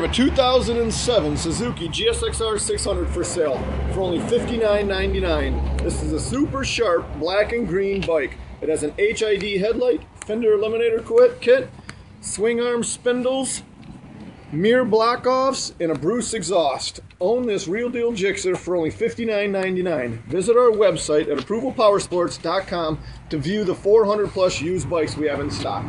We have a 2007 Suzuki GSXR 600 for sale for only $59.99. This is a super sharp black and green bike. It has an HID headlight, fender eliminator kit, swing arm spindles, mirror block-offs, and a Bruce exhaust. Own this real deal Gixxer for only $59.99. Visit our website at approvalpowersports.com to view the 400 plus used bikes we have in stock.